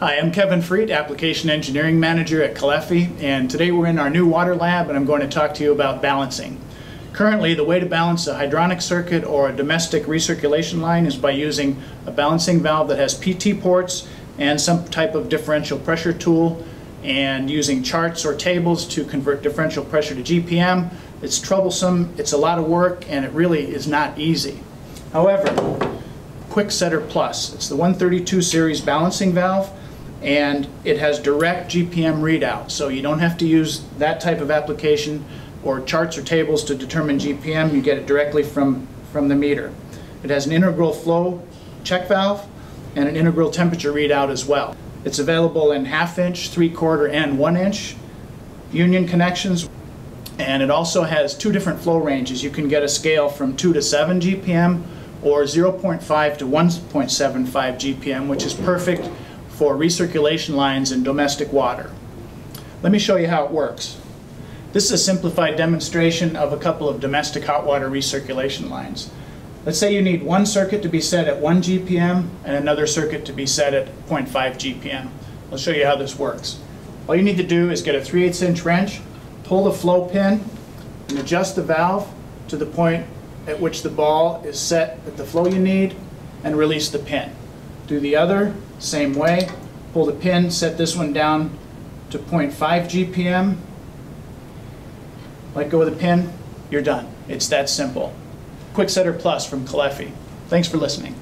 Hi, I'm Kevin Fried, Application Engineering Manager at Caleffi, and today we're in our new water lab and I'm going to talk to you about balancing. Currently, the way to balance a hydronic circuit or a domestic recirculation line is by using a balancing valve that has PT ports and some type of differential pressure tool, and using charts or tables to convert differential pressure to GPM. It's troublesome, it's a lot of work, and it really is not easy. However, QuickSetter+, it's the 132 series balancing valve, and it has direct GPM readout, so you don't have to use that type of application or charts or tables to determine GPM. You get it directly from the meter. It has an integral flow check valve and an integral temperature readout as well. It's available in 1/2 inch, 3/4 and 1 inch union connections, and it also has two different flow ranges. You can get a scale from 2 to 7 GPM or 0.5 to 1.75 GPM, which is perfect for recirculation lines in domestic water. Let me show you how it works. This is a simplified demonstration of a couple of domestic hot water recirculation lines. Let's say you need one circuit to be set at 1 GPM and another circuit to be set at 0.5 GPM. I'll show you how this works. All you need to do is get a 3/8 inch wrench, pull the flow pin, and adjust the valve to the point at which the ball is set at the flow you need, and release the pin. Do the other same way, pull the pin, set this one down to 0.5 GPM, let go of the pin, you're done. It's that simple. QuickSetter+ from Caleffi. Thanks for listening.